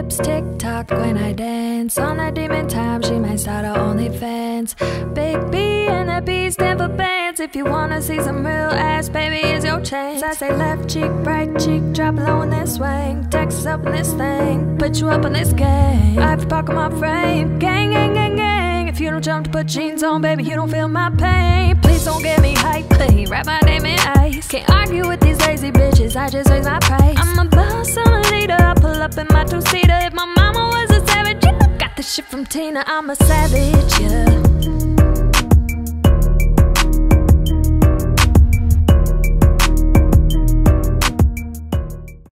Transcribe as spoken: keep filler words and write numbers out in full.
hips tick tock when I dance. On that demon time, she might start her OnlyFans. Big B and that B stand for bands. If you wanna see some real ass, baby, is your chance. I say left cheek, right cheek, drop low in this swing. Texas up in this thing, put you up in this game. I have to park on my frame, gang, gang, gang, gang. If you don't jump to put jeans on, baby, you don't feel my pain. Please don't get me hype, please wrap my name in ice. Can't argue with these lazy bitches, I just raise my price. I'm a boss, I'm a leader, I pull up in my two-seater. If my mama was a savage, yeah, got this shit from Tina. I'm a savage, yeah.